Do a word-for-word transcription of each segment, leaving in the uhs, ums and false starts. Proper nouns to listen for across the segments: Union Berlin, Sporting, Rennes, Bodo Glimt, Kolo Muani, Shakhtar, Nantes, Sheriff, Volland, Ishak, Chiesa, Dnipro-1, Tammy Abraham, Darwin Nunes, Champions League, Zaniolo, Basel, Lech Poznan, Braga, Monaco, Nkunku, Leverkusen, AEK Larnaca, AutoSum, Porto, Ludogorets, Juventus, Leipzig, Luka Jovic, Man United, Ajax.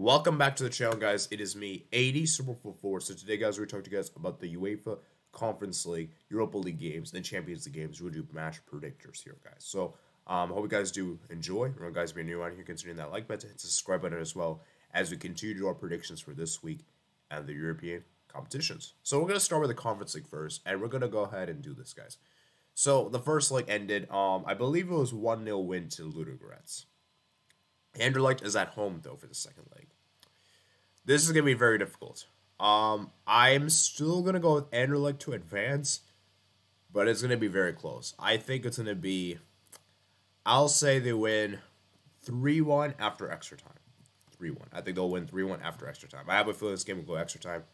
Welcome back to the channel, guys. It is me, eighty Super Football four. So today, guys, we're talking to you guys about the UEFA Conference League, Europa League games, and Champions League games. We'll do match predictors here, guys. So um, hope you guys do enjoy. Remember, guys, if you're new out here, considering that like button, hit the subscribe button as well as we continue to do our predictions for this week and the European competitions. So we're gonna start with the Conference League first, and we're gonna go ahead and do this, guys. So the first leg ended. Um, I believe it was one nil win to Ludogorets. Anderlecht is at home, though, for the second leg. This is going to be very difficult. Um, I'm still going to go with Anderlecht to advance, but it's going to be very close. I think it's going to be, I'll say they win three one after extra time. three one. I think they'll win three one after extra time. I have a feeling this game will go extra time,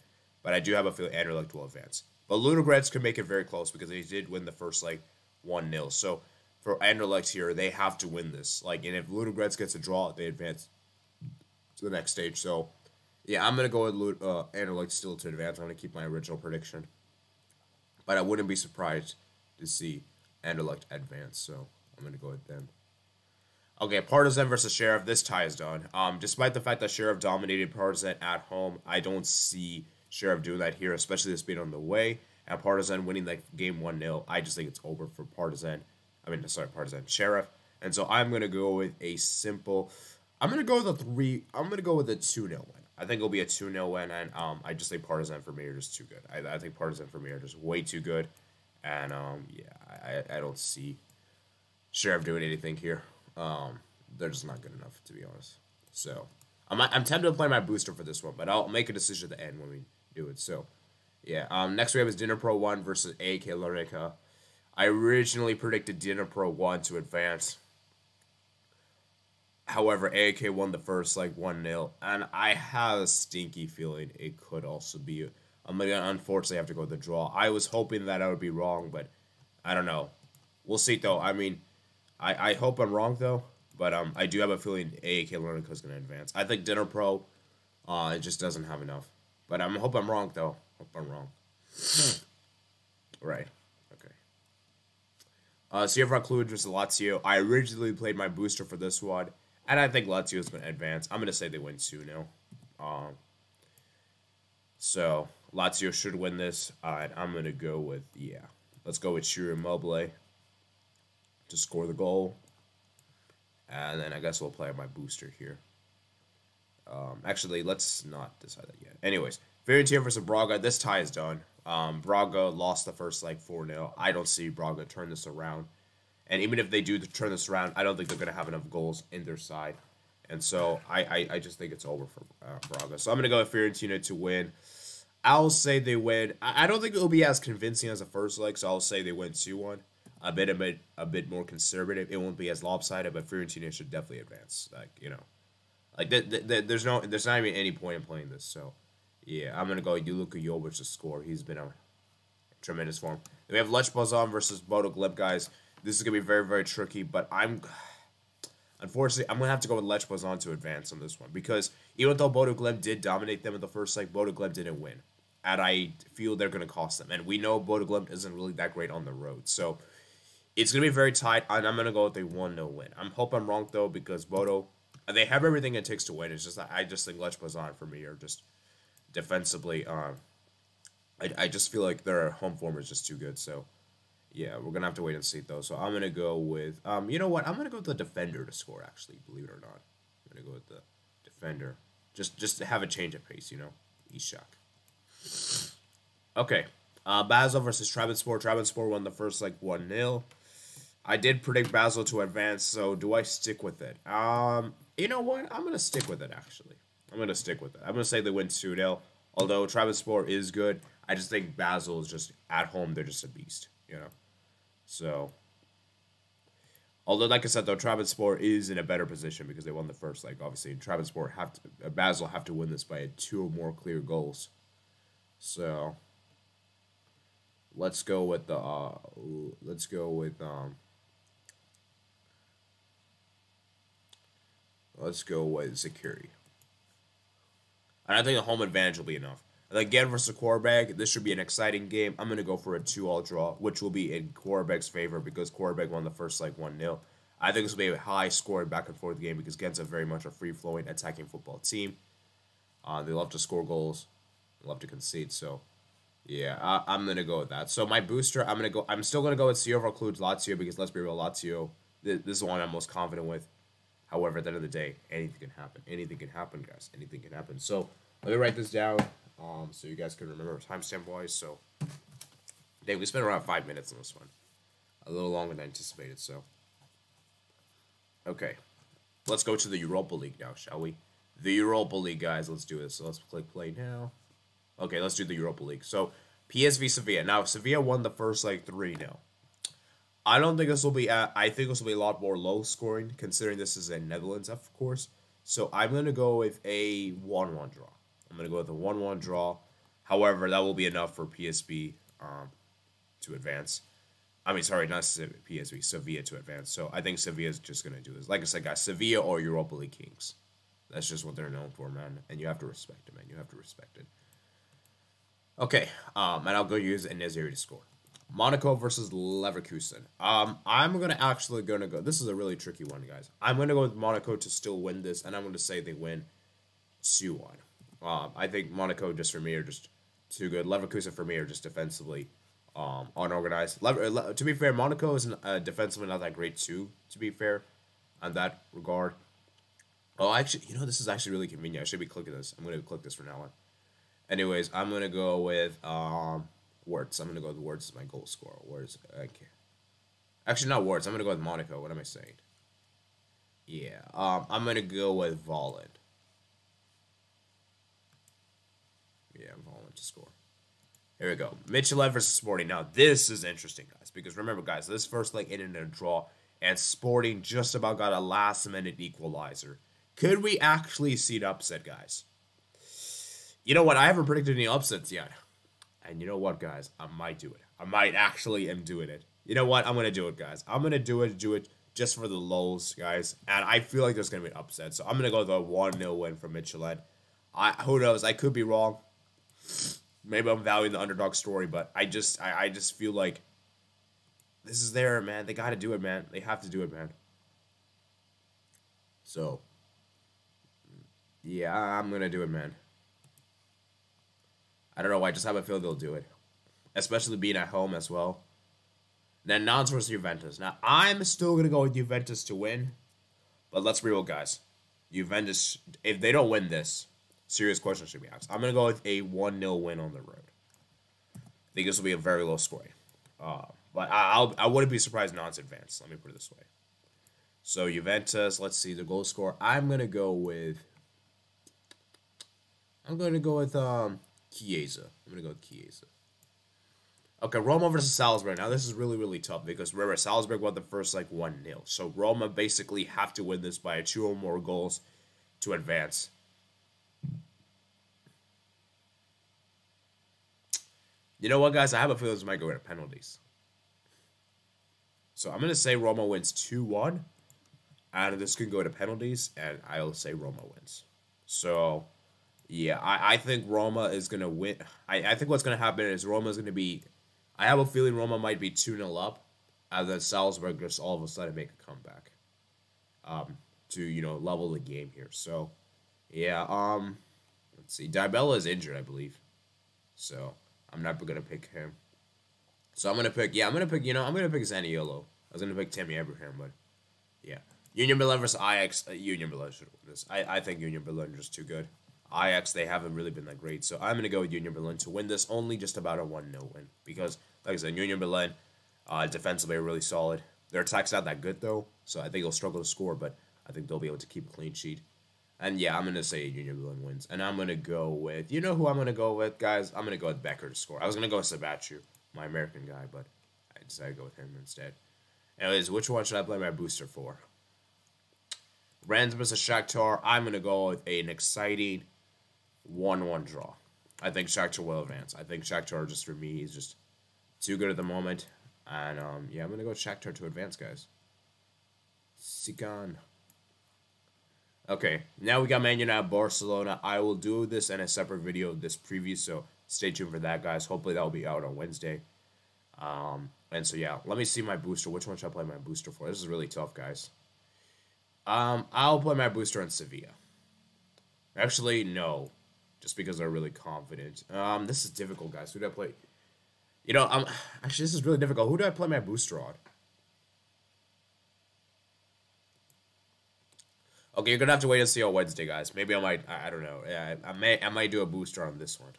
but I do have a feeling Anderlecht will advance. But Ludogorets could make it very close because they did win the first leg one nil. So for Anderlecht here, they have to win this. Like, and if Ludogorets gets a draw, they advance to the next stage. So, yeah, I'm going to go with Lud uh, Anderlecht still to advance. I'm going to keep my original prediction. But I wouldn't be surprised to see Anderlecht advance, so I'm going to go with them. Okay, Partizan versus Sheriff. This tie is done. Um, despite the fact that Sheriff dominated Partizan at home, I don't see Sheriff doing that here, especially this being on the way. And Partizan winning that game one nil, I just think it's over for Partizan. I mean, sorry, Partizan Sheriff. And so I'm going to go with a simple, I'm going to go with a three, I'm going to go with a two nil win. I think it'll be a two nil win, and um, I just think Partizan for me are just too good. I, I think Partizan for me are just way too good, and um, yeah, I, I don't see Sheriff doing anything here. Um, they're just not good enough, to be honest. So I'm, I'm tempted to play my booster for this one, but I'll make a decision at the end when we do it. So yeah, um, next we have is Dnipro one versus A E K Larnaca. I originally predicted Dnipro one to advance. However, A E K won the first like one nil, and I have a stinky feeling it could also be. I'm gonna unfortunately have to go with the draw. I was hoping that I would be wrong, but I don't know. We'll see though. I mean, I I hope I'm wrong though, but um I do have a feeling A E K Larnaca is gonna advance. I think Dnipro, uh, it just doesn't have enough. But I'm hope I'm wrong though. Hope I'm wrong. Right. Uh, Sheriff versus Lazio. I originally played my booster for this one, and I think Lazio is going to advance. I'm going to say they win two nil. Um, so, Lazio should win this. Uh, and I'm going to go with, yeah, let's go with Sheriff Mobley to score the goal. And then I guess we'll play my booster here. Um, actually, let's not decide that yet. Anyways, Fiorentina versus Braga. This tie is done. Um, Braga lost the first like four nil. I don't see Braga turn this around. And even if they do turn this around, I don't think they're going to have enough goals in their side. And so I, I, I just think it's over for uh, Braga. So I'm going to go with Fiorentina to win. I'll say they win. I, I don't think it will be as convincing as the first leg, so I'll say they win two one. A bit, a bit, a bit more conservative. It won't be as lopsided, but Fiorentina should definitely advance. Like, you know, like th th th there's no, there's not even any point in playing this. So. Yeah, I'm going to go Luka Jovic to score. He's been on tremendous form. Then we have Lech Poznan versus Bodo Glimt, guys. This is going to be very, very tricky, but I'm... Unfortunately, I'm going to have to go with Lech Poznan to advance on this one because even though Bodo Glimt did dominate them in the first leg, Bodo Glimt didn't win. And I feel they're going to cost them. And we know Bodo Glimt isn't really that great on the road. So it's going to be very tight, and I'm going to go with a one nil win. I hope I'm wrong, though, because Bodo... They have everything it takes to win. It's just that I just think Lech Poznan, for me, are just... Defensively, um, I, I just feel like their home form is just too good. So, yeah, we're going to have to wait and see, though. So I'm going to go with, um, you know what? I'm going to go with the defender to score, actually, believe it or not. I'm going to go with the defender. Just just to have a change of pace, you know? Ishak. Okay. Uh, Basel versus Trabzonspor. Trabzonspor won the first, like, one nil. I did predict Basel to advance, so do I stick with it? Um, you know what? I'm going to stick with it, actually. I'm going to stick with it. I'm going to say they win two nil. Although Trabzonspor is good, I just think Basel is just, at home, they're just a beast, you know? So, although, like I said, though, Trabzonspor is in a better position because they won the first leg, obviously. And Trabzonspor have to, Basel have to win this by two or more clear goals. So, let's go with the, uh, let's go with, um, let's go with Zakiri. And I think the home advantage will be enough. And again, versus Korabek, this should be an exciting game. I'm going to go for a two all draw, which will be in Korabek's favor because Korabek won the first like one nil. I think this will be a high-scoring back-and-forth game because Gent's are very much a free-flowing, attacking football team. Uh, they love to score goals, they love to concede. So, yeah, uh, I'm going to go with that. So my booster, I'm going to go. I'm still going to go with Sierra Cluj Lazio because let's be real, Lazio, th this is the one I'm most confident with. However, at the end of the day, anything can happen. Anything can happen, guys. Anything can happen. So let me write this down um, so you guys can remember timestamp-wise. So, dang, we spent around five minutes on this one. A little longer than anticipated, so. Okay. Let's go to the Europa League now, shall we? The Europa League, guys. Let's do this. So let's click play now. Okay, let's do the Europa League. So, P S V Sevilla. Now, Sevilla won the first, like, three nil. I don't think this will be, uh, I think this will be a lot more low scoring, considering this is in Netherlands, of course. So, I'm going to go with a one one draw. I'm going to go with a one one draw. However, that will be enough for P S V um, to advance. I mean, sorry, not P S V, Sevilla to advance. So, I think Sevilla is just going to do this. Like I said, guys, Sevilla or Europa League Kings. That's just what they're known for, man. And you have to respect it, man. You have to respect it. Okay, um, and I'll go use Ineziri to score. Monaco versus Leverkusen. Um, I'm gonna actually gonna go. This is a really tricky one, guys. I'm gonna go with Monaco to still win this, and I'm gonna say they win two one. Um, I think Monaco just for me are just too good. Leverkusen for me are just defensively um unorganized. Lever Le to be fair, Monaco is uh, defensively not that great too. To be fair, on that regard. Oh, actually, you know this is actually really convenient. I should be clicking this. I'm gonna click this for now on. Anyways, I'm gonna go with um. Words. I'm going to go with Words as my goal scorer. Words. Okay. Actually, not Words. I'm going to go with Monaco. What am I saying? Yeah. Um, I'm going to go with Volland. Yeah, Volland to score. Here we go. Michelin versus Sporting. Now, this is interesting, guys. Because remember, guys, this first leg ended in a draw. And Sporting just about got a last-minute equalizer. Could we actually see an upset, guys? You know what? I haven't predicted any upsets yet. And you know what, guys? I might do it. I might actually am doing it. You know what? I'm going to do it, guys. I'm going to do it, do it just for the lulz, guys. And I feel like there's going to be an upset. So I'm going to go with a one nil win for Michelin. I, who knows? I could be wrong. Maybe I'm valuing the underdog story, but I just I, I just feel like this is there, man. They got to do it, man. They have to do it, man. So, yeah, I'm going to do it, man. I don't know why, I just have a feeling they'll do it. Especially being at home as well. Now, Nantes versus Juventus. Now, I'm still going to go with Juventus to win. But let's be real, guys. Juventus, if they don't win this, serious question should be asked. I'm going to go with a one nil win on the road. I think this will be a very low scoring. Uh, but I, I'll, I wouldn't be surprised Nantes advance. Let me put it this way. So, Juventus, let's see the goal score. I'm going to go with... I'm going to go with... um. Chiesa. I'm going to go with Chiesa. Okay, Roma versus Salzburg. Now, this is really, really tough because, remember, Salzburg won the first, like, one nil. So, Roma basically have to win this by two or more goals to advance. You know what, guys? I have a feeling this might go into penalties. So, I'm going to say Roma wins two one. And this can go to penalties, and I'll say Roma wins. So... Yeah, I, I think Roma is going to win. I, I think what's going to happen is Roma is going to be... I have a feeling Roma might be two nil up, and then Salzburg just all of a sudden make a comeback um, to, you know, level the game here. So, yeah, um, let's see. Dybala is injured, I believe. So, I'm not going to pick him. So, I'm going to pick... Yeah, I'm going to pick, you know, I'm going to pick Zaniolo. I was going to pick Tammy Abraham, but, yeah. Union Berlin versus Ajax. Uh, Union Berlin should win this. I, I think Union Berlin is just too good. Ajax, they haven't really been that great, so I'm going to go with Union Berlin to win this, only just about a one nil win, because, like I said, Union Berlin, uh, defensively, really solid. Their attack's not that good, though, so I think they'll struggle to score, but I think they'll be able to keep a clean sheet. And, yeah, I'm going to say Union Berlin wins, and I'm going to go with, you know who I'm going to go with, guys? I'm going to go with Becker to score. I was going to go with Sabathiu, my American guy, but I decided to go with him instead. Anyways, which one should I play my booster for? Rennes versus Shakhtar. I'm going to go with an exciting one one draw. I think Shakhtar will advance. I think Shakhtar, just for me, is just too good at the moment. And, um, yeah, I'm going to go with Shakhtar to advance, guys. Sikan. Okay, now we got Man United, Barcelona. I will do this in a separate video of this preview, so stay tuned for that, guys. Hopefully that will be out on Wednesday. Um, and so, yeah, let me see my booster. Which one should I play my booster for? This is really tough, guys. Um, I'll play my booster on Sevilla. Actually, no. just because they're really confident. Um, this is difficult, guys. Who do I play? You know, I'm actually, this is really difficult. Who do I play my booster on? Okay, you're gonna have to wait and see on Wednesday, guys. Maybe I might. I, I don't know. I, I may. I might do a booster on this one.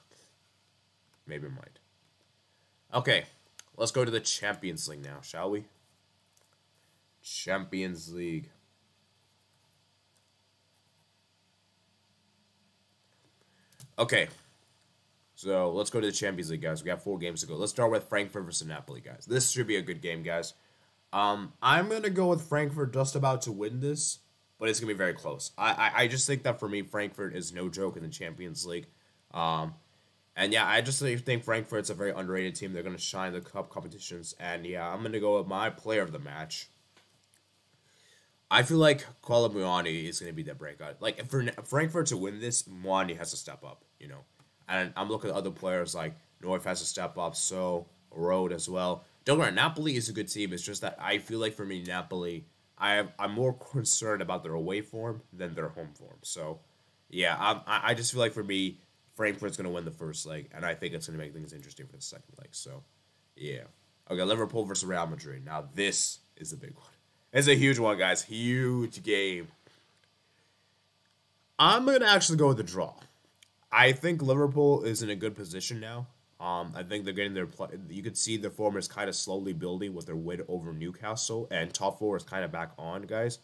Maybe I might. Okay, let's go to the Champions League now, shall we? Champions League. Okay, so let's go to the Champions League, guys. We got four games to go. Let's start with Frankfurt versus Napoli, guys. This should be a good game, guys. Um, I'm gonna go with Frankfurt just about to win this. But it's going to be very close. I, I I just think that for me, Frankfurt is no joke in the Champions League. Um, and yeah, I just think Frankfurt's a very underrated team. They're going to shine the cup competitions. And yeah, I'm going to go with my player of the match. I feel like Kolo Muani is going to be that breakout. Like, for Frankfurt to win this, Muani has to step up, you know. And I'm looking at other players like North has to step up, so Rode as well. Don't worry, Napoli is a good team. It's just that I feel like for me, Napoli... I have, I'm more concerned about their away form than their home form. So, yeah, I I just feel like for me, Frankfurt's going to win the first leg, and I think it's going to make things interesting for the second leg. So, yeah. Okay, Liverpool versus Real Madrid. Now, this is a big one. It's a huge one, guys. Huge game. I'm going to actually go with the draw. I think Liverpool is in a good position now. Um, I think they're getting their play. You could see the form is kind of slowly building with their win over Newcastle, and top four is kind of back on, guys.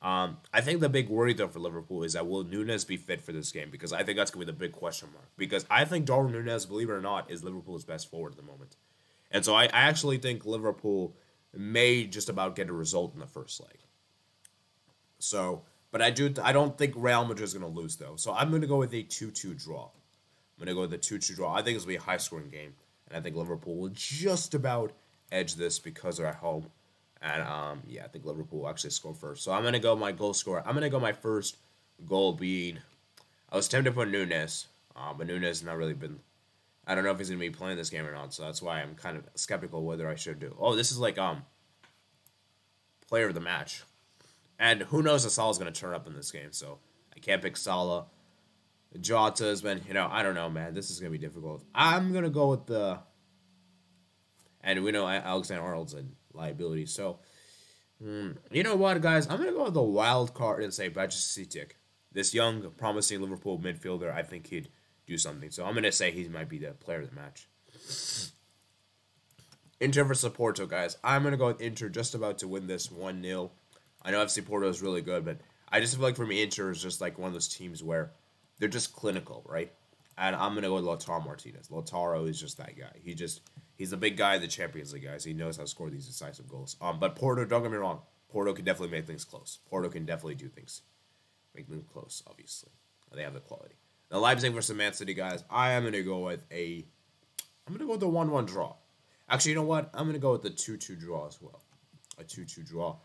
Um, I think the big worry, though, for Liverpool is that will Nunes be fit for this game? Because I think that's going to be the big question mark. Because I think Darwin Nunes, believe it or not, is Liverpool's best forward at the moment. And so I, I actually think Liverpool may just about get a result in the first leg. So, but I, do, I don't think Real Madrid is going to lose, though. So I'm going to go with a two two draw. I'm going to go with the two two draw. I think it's going to be a high-scoring game, and I think Liverpool will just about edge this because they're at home. And, um, yeah, I think Liverpool will actually score first. So I'm going to go my goal scorer. I'm going to go my first goal being... I was tempted to put Nunes, um, but Nunes has not really been... I don't know if he's going to be playing this game or not, so that's why I'm kind of skeptical whether I should do. Oh, this is like um, player of the match. And who knows if Salah's going to turn up in this game, so I can't pick Salah. Jota has been, you know, I don't know, man. This is going to be difficult. I'm going to go with the... And we know Alexander-Arnold's a liability, so... Mm, you know what, guys? I'm going to go with the wild card and say Bacic. This young, promising Liverpool midfielder, I think he'd do something. So I'm going to say he might be the player of the match. Inter versus Porto, guys. I'm going to go with Inter just about to win this one nil. I know F C Porto is really good, but I just feel like for me, Inter is just like one of those teams where... They're just clinical, right? And I'm going to go with Lautaro Martinez. Lautaro is just that guy. He just, he's a big guy in the Champions League, guys. He knows how to score these decisive goals. Um, But Porto, don't get me wrong. Porto can definitely make things close. Porto can definitely do things. Make them close, obviously. They have the quality. Now, Leipzig versus Man City, guys. I am going to go with a... I'm going to go with the one one draw. Actually, you know what? I'm going to go with the two two draw as well. A two two draw.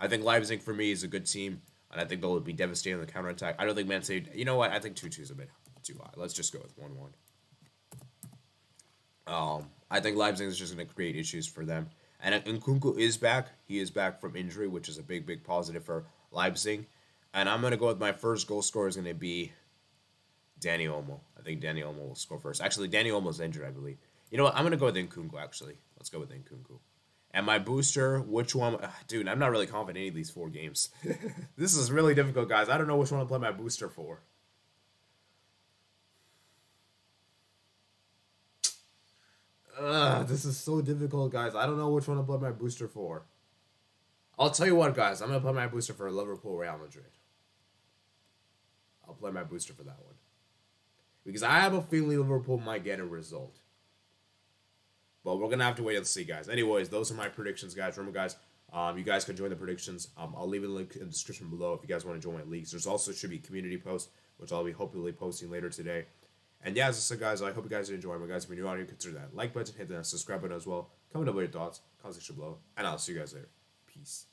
I think Leipzig, for me, is a good team. And I think they'll be devastating on the counterattack. I don't think Man City... You know what? I think two two is a bit too high. Let's just go with one one. Um, I think Leipzig is just going to create issues for them. And Nkunku is back. He is back from injury, which is a big, big positive for Leipzig. And I'm going to go with my first goal scorer is going to be Dani Olmo. I think Dani Olmo will score first. Actually, Dani Olmo's injured, I believe. You know what? I'm going to go with Nkunku, actually. Let's go with Nkunku. And my booster, which one... Ugh, dude, I'm not really confident in any of these four games. This is really difficult, guys. I don't know which one to play my booster for. Ugh, this is so difficult, guys. I don't know which one to play my booster for. I'll tell you what, guys. I'm going to play my booster for Liverpool Real Madrid. I'll play my booster for that one. Because I have a feeling Liverpool might get a result. But we're going to have to wait and see, guys. Anyways, those are my predictions, guys. Remember, guys, um, you guys can join the predictions. Um, I'll leave a link in the description below if you guys want to join my leagues. There's also should be community posts, which I'll be hopefully posting later today. And yeah, as I said, guys, I hope you guys enjoy. My guys, if you're new out here, consider that like button, hit that subscribe button as well. Comment down with your thoughts, comment section below, and I'll see you guys later. Peace.